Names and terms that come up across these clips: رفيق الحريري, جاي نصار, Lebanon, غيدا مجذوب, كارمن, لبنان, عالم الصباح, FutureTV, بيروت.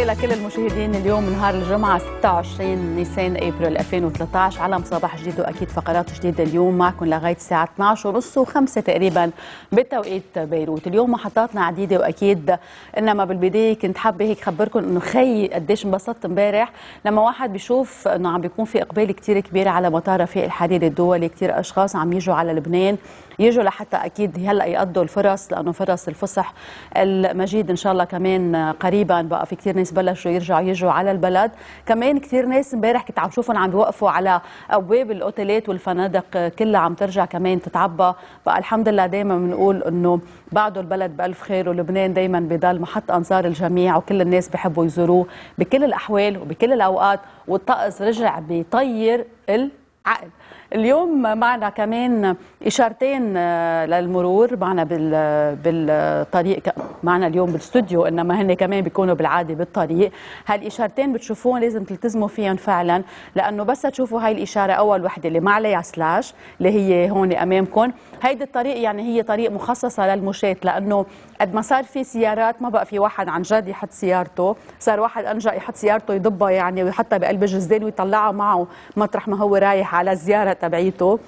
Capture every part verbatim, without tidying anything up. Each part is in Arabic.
تحية لكل المشاهدين. اليوم نهار الجمعة ستة وعشرين نيسان ابريل ألفين وثلاثة عشر، عالم صباح جديد وأكيد فقرات جديدة اليوم معكم لغاية الساعة اثنعش وثلاثة تقريبا بالتوقيت بيروت. اليوم محطاتنا عديدة وأكيد، إنما بالبداية كنت حابة هيك خبركم إنه خي قديش انبسطت امبارح لما واحد بيشوف إنه عم بيكون في إقبال كتير كبير على مطار رفيق الحريري الدولي، كتير أشخاص عم يجوا على لبنان، يجوا لحتى أكيد هلا يقضوا الفرص، لأنه فرص الفسح المجيد إن شاء الله كمان قريبا بقى في كثير ناس بلشوا يرجعوا يجوا على البلد. كمان كثير ناس امبارح كنت عم شوفهم عم بيوقفوا على ابواب الاوتيلات والفنادق كلها عم ترجع كمان تتعبى. بقى الحمد لله دائما بنقول انه بعده البلد بالف خير، ولبنان دائما بضل محط انظار الجميع وكل الناس بحبوا يزوروه بكل الاحوال وبكل الاوقات، والطقس رجع بيطير العقل. اليوم معنا كمان إشارتين للمرور معنا بالطريق، معنا اليوم بالاستوديو، إنما هن كمان بيكونوا بالعادة بالطريق. هالإشارتين بتشوفون لازم تلتزموا فيهم فعلا، لأنه بس تشوفوا هاي الإشارة أول وحدة اللي ما عليها سلاش اللي هي هون أمامكم، هيدي الطريق يعني هي طريق مخصصة للمشاة، لأنه قد ما صار في سيارات ما بقى في واحد عن جد يحط سيارته، صار واحد أنجأ يحط سيارته يضبها يعني ويحطها بقلب الجزدان ويطلعها معه مطرح ما هو رايح على الزيارة تبعيته.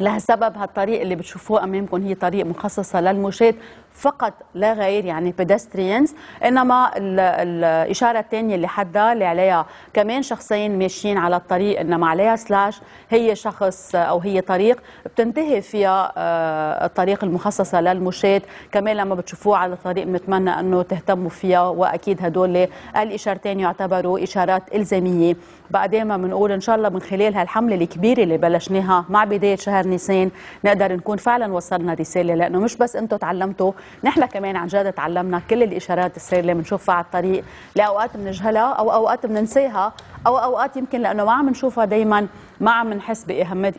لهالسبب هالطريق اللي بتشوفوه امامكم هي طريق مخصصه للمشاة فقط لا غير، يعني pedestrians. انما الاشاره الثانيه اللي حدها اللي عليها كمان شخصين ماشيين على الطريق انما عليها سلاش، هي شخص او هي طريق بتنتهي فيها الطريق المخصصه للمشاة. كمان لما بتشوفوه على الطريق بنتمنى انه تهتموا فيها، واكيد هدول الاشارتين يعتبروا اشارات الزاميه. بقى دائما بنقول ان شاء الله من خلال هالحمله الكبيره اللي بلشناها مع بدايه شهر نيسان نقدر نكون فعلا وصلنا رساله، لانه مش بس انتم تعلمتوا، نحن كمان عن جد تعلمنا كل الاشارات السير اللي بنشوفها على الطريق، لاوقات بنجهلها او اوقات بننساها او اوقات يمكن لانه ما عم نشوفها دائما ما عم نحس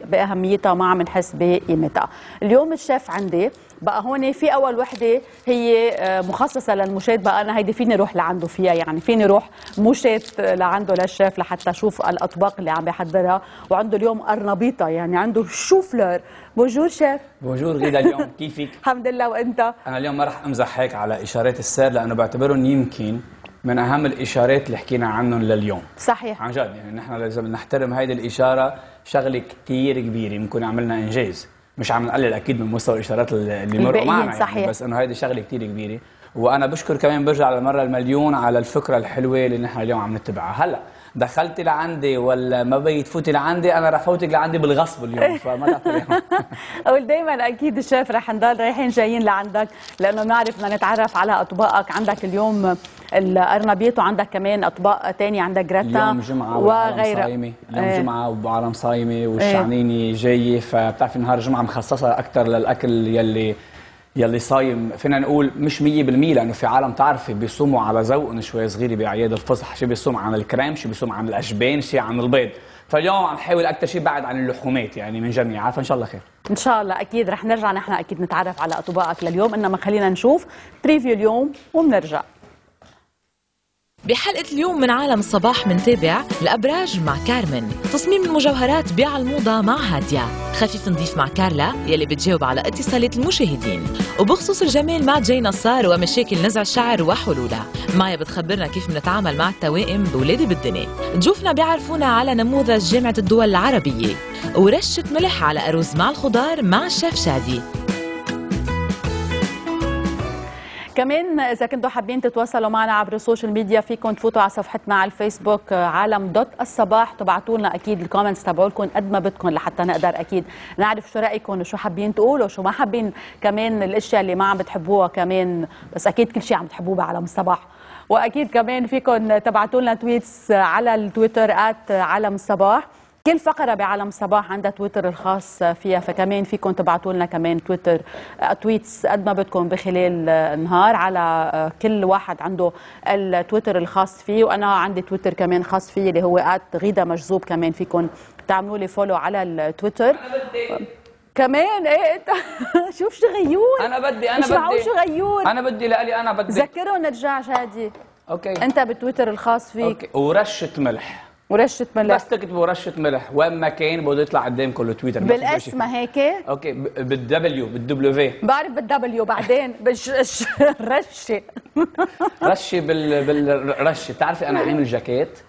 باهميتها وما عم نحس بقيمتها. اليوم الشيف عندي بقى هون في اول وحده هي مخصصه للمشاة، بقى انا هيدي فيني روح لعنده فيها، يعني فيني روح مشاة لعنده للشيف لحتى اشوف الاطباق اللي عم بيحضرها، وعنده اليوم قرنبيطه يعني عنده شو فلور. بونجور شيف. بونجور غدا، اليوم كيفك؟ الحمد لله، وانت؟ انا اليوم ما رح امزح هيك على اشارات السير لانه بعتبرهم يمكن من اهم الاشارات اللي حكينا عنهم لليوم. صحيح عن جد، يعني نحن لازم نحترم هيدي الاشاره، شغله كثير كبيره بنكون عملنا انجاز، مش عم نقلل اكيد من مستوى الاشارات اللي مرقوا معنا يعني، بس انه هيدي شغله كثير كبيره. وانا بشكر كمان برجع على المره المليون على الفكره الحلوه اللي نحن اليوم عم نتبعها. هلا دخلتي لعندي ولا ما بدي تفوتي لعندي، انا رح فوتك لعندي بالغصب اليوم، فما تعطيهم. اقول دائما اكيد الشيف رح نضل رايحين جايين لعندك لانه بنعرف بدنا نتعرف على اطباقك. عندك اليوم القرنبيط وعندك كمان اطباق ثانيه، عندك جراتا اليوم جمعه وغيرها. اليوم جمعه وبعالم صايمه والشعنينه جايه، فبتعرفي نهار الجمعه مخصصه اكثر للاكل يلي يلي صايم، فينا نقول مش مية بالمية لانه في عالم تعرفي بيصوموا على ذوق شوي صغيره باعياد الفصح، شي بيصوم عن الكريم، شي بيصوم عن الاجبان، شي عن البيض، فاليوم عم نحاول اكثر شيء بعد عن اللحومات يعني من جميعها، فان شاء الله خير. ان شاء الله اكيد رح نرجع نحن اكيد نتعرف على اطباقك لليوم، انما خلينا نشوف بريفيو اليوم وبنرجع. بحلقة اليوم من عالم الصباح منتابع الأبراج مع كارمن، تصميم المجوهرات بيع الموضة مع هادية، خفيف نضيف مع كارلا يلي بتجاوب على اتصالات المشاهدين، وبخصوص الجمال مع جاي نصار ومشاكل نزع الشعر وحلولها. معي بتخبرنا كيف بنتعامل مع التوائم بولادي بالدنيا. ضيوفنا بيعرفونا على نموذج جامعة الدول العربية، ورشة ملح على أرز مع الخضار مع الشيف شادي. كمان إذا كنتوا حابين تتواصلوا معنا عبر السوشيال ميديا فيكم تفوتوا على صفحتنا على الفيسبوك عالم دوت الصباح، تبعتوا لنا أكيد الكومنتس تبعولكم قد ما بدكم لحتى نقدر أكيد نعرف شو رأيكم وشو حابين تقولوا وشو ما حابين، كمان الأشياء اللي ما عم بتحبوها كمان، بس أكيد كل شيء عم بتحبوه بعالم الصباح. وأكيد كمان فيكم تبعتوا لنا تويتس على التويتر آت عالم الصباح، كل فقرة بعالم صباح عندها تويتر الخاص فيها، فكمان فيكم تبعتوا لنا كمان تويتر تويتس قد ما بدكم بخلال النهار، على كل واحد عنده التويتر الخاص فيه، وأنا عندي تويتر كمان خاص فيه اللي هو غيدا مجذوب، كمان فيكم تعملوا لي فولو على التويتر. كمان ايه انت شوف شو غيور، أنا بدي أنا بدي شو غيور، أنا بدي لألي أنا بدي ذكرهم نرجع شادي. أوكي أنت بالتويتر الخاص فيك. أوكي. ورشة ملح ورشه ملح، بس تكتبوا رشه ملح وين ما كان بده يطلع قدامكم التويتر بالاس ما هيك. اوكي بالدبليو بالدبليو، بعرف بالدبليو بعدين بالرشه رشه بال بالرشه. بتعرفي انا عامل جاكيت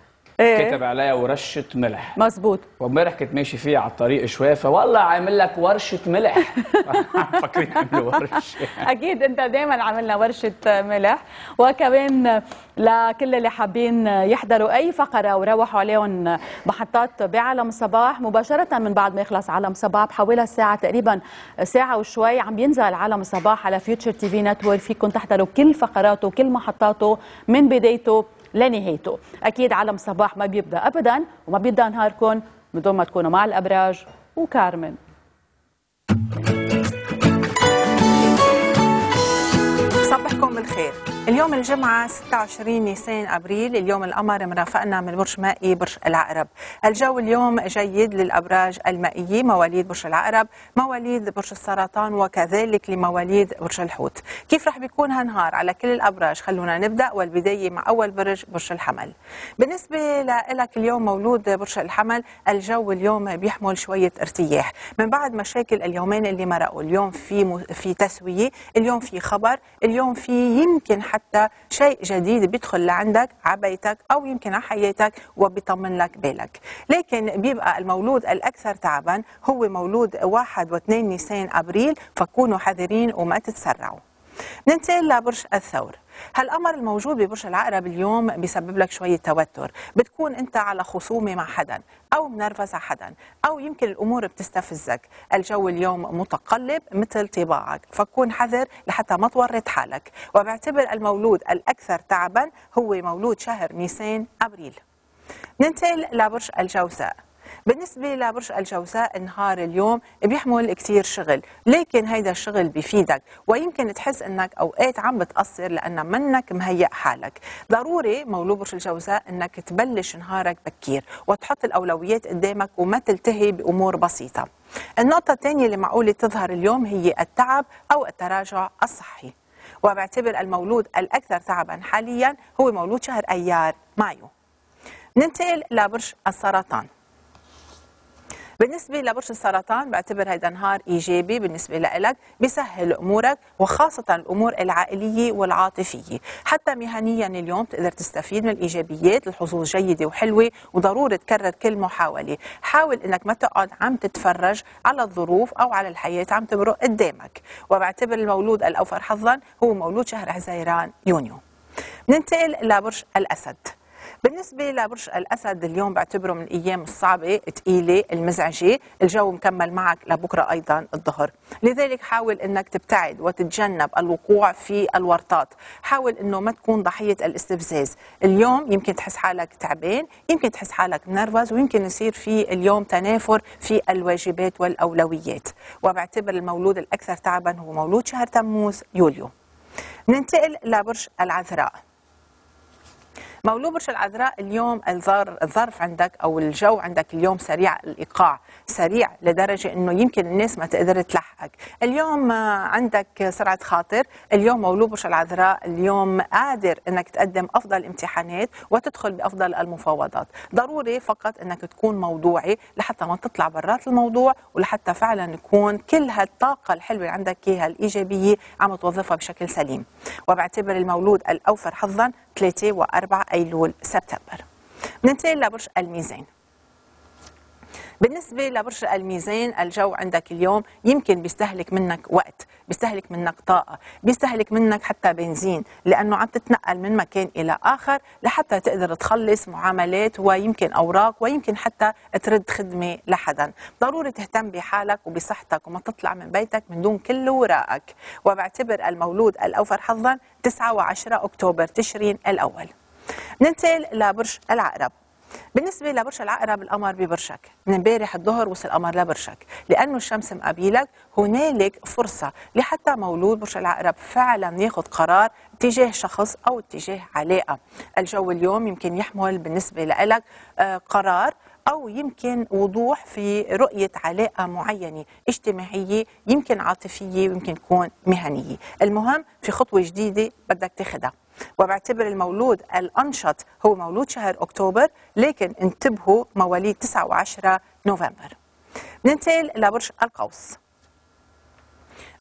إيه؟ كتب عليها ورشه ملح، مزبوط. وامبارح كنت ماشي فيها على الطريق شوي، فوالله عامل لك ورشه ملح فاكرين عملوا ورشه اكيد انت دائما عاملنا ورشه ملح. وكمان لكل اللي حابين يحضروا اي فقره وروحوا عليهم محطات بعالم صباح مباشره من بعد ما يخلص عالم صباح بحوالي الساعه تقريبا ساعه وشوي عم ينزل عالم صباح على فيوتشر تي في نتورك، فيكم تحضروا كل فقراته وكل محطاته من بدايته لنهايته. أكيد عالم صباح ما بيبدأ أبداً وما بيبدأ نهاركم من دون ما تكونوا مع الأبراج وكارمن. صبحكم بالخير. اليوم الجمعة ستة وعشرين نيسان أبريل، اليوم القمر مرافقنا من برج مائي برج العقرب. الجو اليوم جيد للأبراج المائية، مواليد برج العقرب، مواليد برج السرطان، وكذلك لمواليد برج الحوت. كيف رح بيكون هالنهار على كل الأبراج؟ خلونا نبدأ، والبداية مع أول برج برج الحمل. بالنسبة لك اليوم مولود برج الحمل، الجو اليوم بيحمل شوية ارتياح من بعد مشاكل اليومين اللي مرقوا. اليوم في في تسوية، اليوم في خبر، اليوم في يمكن حتى شيء جديد بيدخل لعندك عبيتك أو يمكن على حياتك وبيطمن لك بالك. لكن بيبقى المولود الأكثر تعبا هو مولود واحد واثنين نيسان أبريل، فكونوا حذرين وما تتسرعوا. ننتقل لبرج الثور. هالأمر الموجود ببرج العقرب اليوم بيسبب لك شوية توتر، بتكون أنت على خصومة مع حدا أو منرفز على حدا أو يمكن الأمور بتستفزك. الجو اليوم متقلب مثل طباعك، فكون حذر لحتى ما تورط حالك. وبعتبر المولود الأكثر تعبا هو مولود شهر نيسان أبريل. ننتقل لبرج الجوزاء. بالنسبة لبرج الجوزاء نهار اليوم بيحمل كتير شغل، لكن هيدا الشغل بيفيدك ويمكن تحس انك اوقات عم بتقصر لان منك مهيأ حالك. ضروري مولود برج الجوزاء انك تبلش نهارك بكير وتحط الاولويات قدامك وما تلتهي بامور بسيطة. النقطة الثانية اللي معقولة تظهر اليوم هي التعب او التراجع الصحي. وبعتبر المولود الاكثر تعبا حاليا هو مولود شهر ايار مايو. ننتقل لبرج السرطان. بالنسبة لبرج السرطان بعتبر هيدا نهار إيجابي بالنسبة لإلك، بيسهل أمورك وخاصة الأمور العائلية والعاطفية. حتى مهنيا اليوم بتقدر تستفيد من الإيجابيات، الحظوظ جيدة وحلوة وضروري تكرر كل محاولة. حاول إنك ما تقعد عم تتفرج على الظروف أو على الحياة عم تمرق قدامك. وبعتبر المولود الأوفر حظا هو مولود شهر حزيران يونيو. ننتقل لبرج الأسد. بالنسبة لبرج الأسد اليوم بعتبره من الأيام الصعبة تقيلة المزعجة، الجو مكمل معك لبكرة أيضا الظهر، لذلك حاول أنك تبتعد وتتجنب الوقوع في الورطات. حاول أنه ما تكون ضحية الاستفزاز. اليوم يمكن تحس حالك تعبان، يمكن تحس حالك منرفز، ويمكن يصير في اليوم تنافر في الواجبات والأولويات. وبعتبر المولود الأكثر تعبا هو مولود شهر تموز يوليو. ننتقل لبرج العذراء. مولود برج العذراء اليوم الظرف عندك او الجو عندك اليوم سريع الايقاع، سريع لدرجه انه يمكن الناس ما تقدر تلحقك. اليوم عندك سرعه خاطر. اليوم مولود برج العذراء اليوم قادر انك تقدم افضل الامتحانات وتدخل بافضل المفاوضات. ضروري فقط انك تكون موضوعي لحتى ما تطلع برات الموضوع، ولحتى فعلا يكون كل هالطاقه الحلوه اللي عندك اياها الايجابيه عم توظفها بشكل سليم. وبعتبر المولود الاوفر حظا ثلاثة وأربعة أيلول سبتمبر. بننتقل لبرج الميزان. بالنسبة لبرج الميزان الجو عندك اليوم يمكن بيستهلك منك وقت، بيستهلك منك طاقة، بيستهلك منك حتى بنزين، لأنه عم تتنقل من مكان إلى آخر لحتى تقدر تخلص معاملات ويمكن أوراق ويمكن حتى ترد خدمة لحدا. ضروري تهتم بحالك وبصحتك وما تطلع من بيتك من دون كل وراءك. وبعتبر المولود الأوفر حظا تسعة وعشرة أكتوبر تشرين الأول. ننتقل لبرج العقرب. بالنسبة لبرج العقرب القمر ببرشك، من امبارح الظهر وصل القمر لبرشك، لأنه الشمس مقابلك، هنالك فرصة لحتى مولود برج العقرب فعلا ياخذ قرار اتجاه شخص أو اتجاه علاقة. الجو اليوم يمكن يحمل بالنسبة لك قرار أو يمكن وضوح في رؤية علاقة معينة اجتماعية، يمكن عاطفية ويمكن تكون مهنية. المهم في خطوة جديدة بدك تاخذها. وبعتبر المولود الأنشط هو مولود شهر أكتوبر، لكن انتبهوا مواليد تسعة وعشرة نوفمبر. بننتقل لبرج القوس.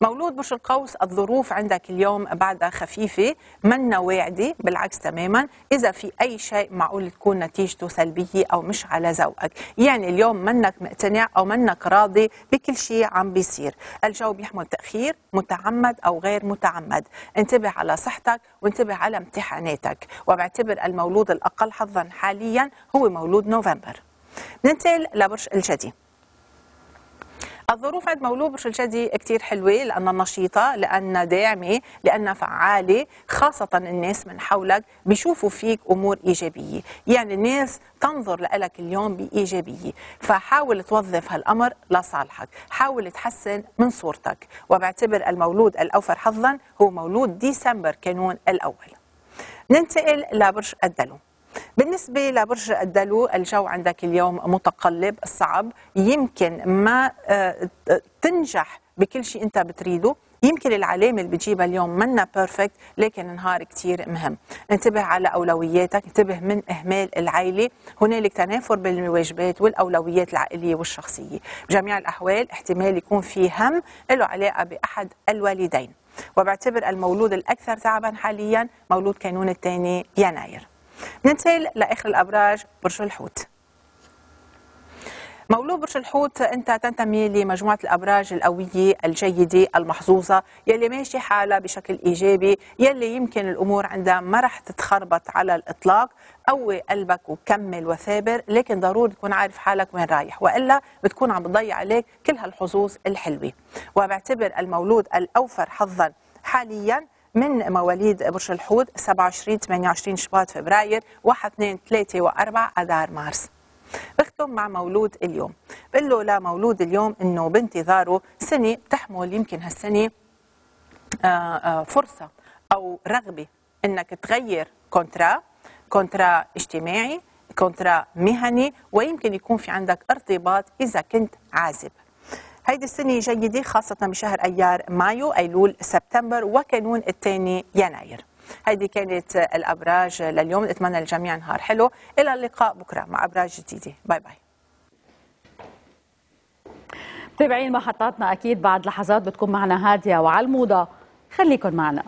مولود برج القوس الظروف عندك اليوم بعدها خفيفة، منا واعدة، بالعكس تماما. إذا في أي شيء معقول تكون نتيجته سلبية أو مش على ذوقك، يعني اليوم منك مقتنع أو منك راضي بكل شيء عم بيصير. الجو بيحمل تأخير متعمد أو غير متعمد. انتبه على صحتك وانتبه على امتحاناتك. وبعتبر المولود الأقل حظا حاليا هو مولود نوفمبر. ننتقل لبرج الجدي. الظروف عند مولود برج الجدي كتير حلوة، لأنها نشيطة، لأنها داعمة، لأنها فعالة، خاصة الناس من حولك بيشوفوا فيك أمور إيجابية، يعني الناس تنظر لك اليوم بإيجابية، فحاول توظف هالأمر لصالحك، حاول تحسن من صورتك. وبعتبر المولود الأوفر حظا هو مولود ديسمبر كانون الأول. ننتقل لبرج الدلو. بالنسبة لبرج الدلو الجو عندك اليوم متقلب صعب، يمكن ما تنجح بكل شيء أنت بتريده، يمكن العلامة اللي بتجيبها اليوم منا بيرفكت، لكن نهار كتير مهم. انتبه على أولوياتك، انتبه من إهمال العائلة، هنالك تنافر بين الواجبات والأولويات العائلية والشخصية. بجميع الأحوال احتمال يكون في هم له علاقة بأحد الوالدين. وبعتبر المولود الأكثر تعبا حاليا مولود كانون الثاني يناير. ننتقل لاخر الابراج برج الحوت. مولود برج الحوت انت تنتمي لمجموعه الابراج القويه الجيده المحظوظه، يلي ماشي حالها بشكل ايجابي، يلي يمكن الامور عندها ما رح تتخربط على الاطلاق. قوي قلبك وكمل وثابر، لكن ضروري تكون عارف حالك وين رايح، والا بتكون عم بتضيع عليك كل هالحظوظ الحلوه. وبعتبر المولود الاوفر حظا حاليا من مواليد برج الحوت سبعة وعشرين ثمانية وعشرين شباط فبراير، واحد اثنين ثلاثة وأربعة آذار مارس. بختم مع مولود اليوم، بقول له لمولود اليوم انه بانتظاره سنه بتحمل يمكن هالسنه فرصه او رغبه انك تغير كونترا، كونترا اجتماعي، كونترا مهني، ويمكن يكون في عندك ارتباط اذا كنت عازب. هيدي السنة جيدة خاصة بشهر أيار، مايو، أيلول، سبتمبر، وكانون الثاني يناير. هيدي كانت الأبراج لليوم، أتمنى للجميع نهار حلو، إلى اللقاء بكرة مع أبراج جديدة، باي باي. متابعين محطاتنا أكيد بعد لحظات بتكون معنا هادية وعلى الموضة، خليكن معنا.